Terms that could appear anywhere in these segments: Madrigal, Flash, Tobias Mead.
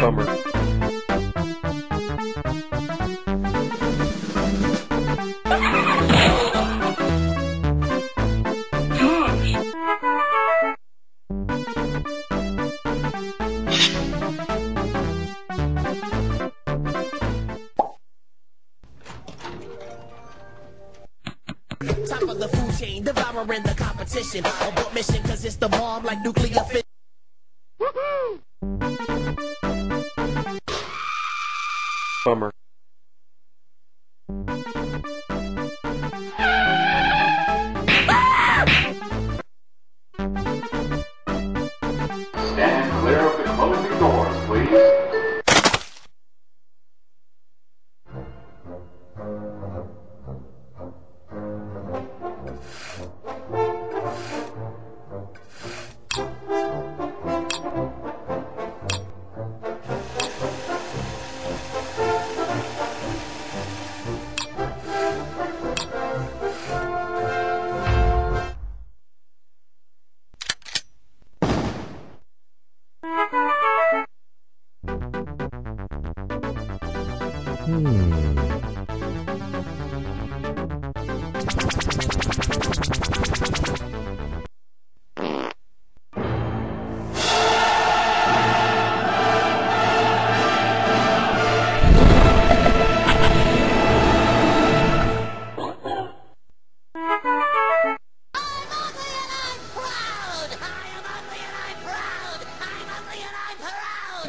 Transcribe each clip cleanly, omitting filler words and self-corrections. Summer. Devouring the competition, abort mission, cause it's the bomb like nuclear fission. Woohoo! Bummer. Stand clear of the closing doors, please.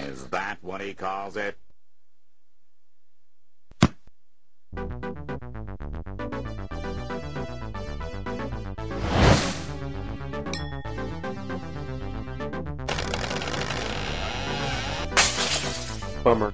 Is that what he calls it? Bummer.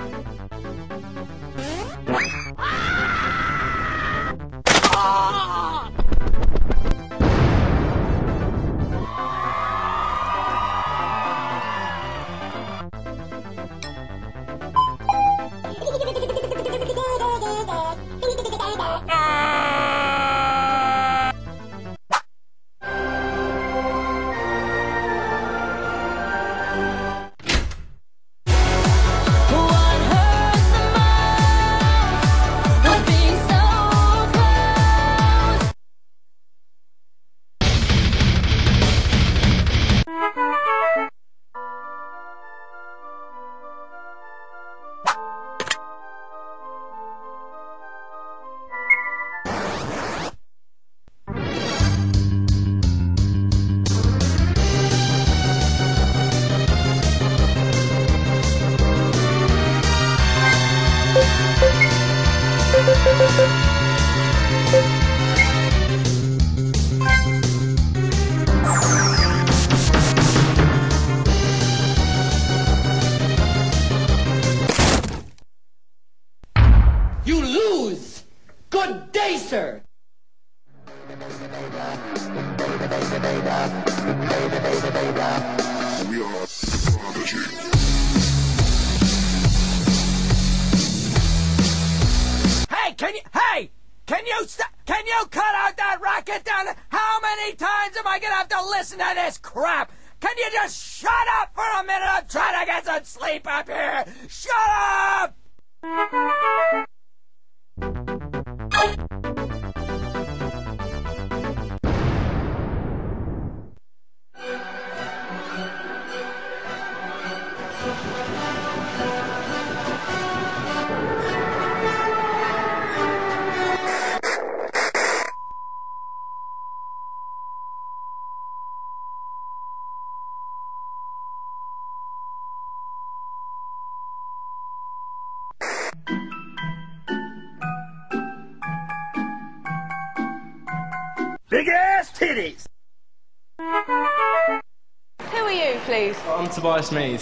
You lose! Good day, sir! We are prodigy. Can you cut out that racket down there? How many times am I gonna have to listen to this crap? Can you just shut up for a minute? I'm trying to get some sleep up here. Shut up! Big ass titties! Who are you, please? I'm Tobias Mead.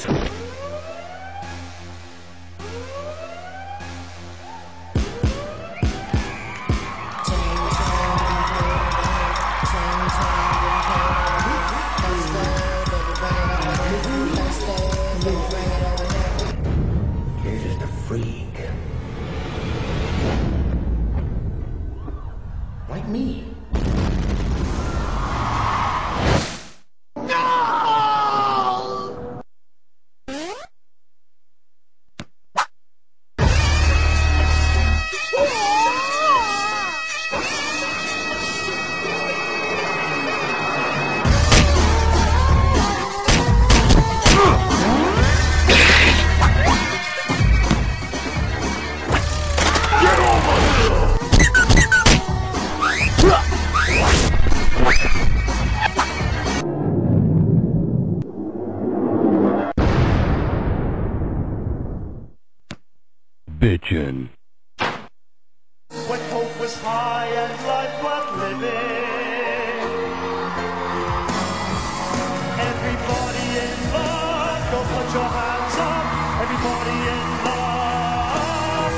You're just a freak. Like me. Kitchen. When hope was high and life was living, everybody in love, go put your hands up, everybody in love.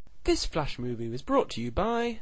Oh. This Flash movie was brought to you by...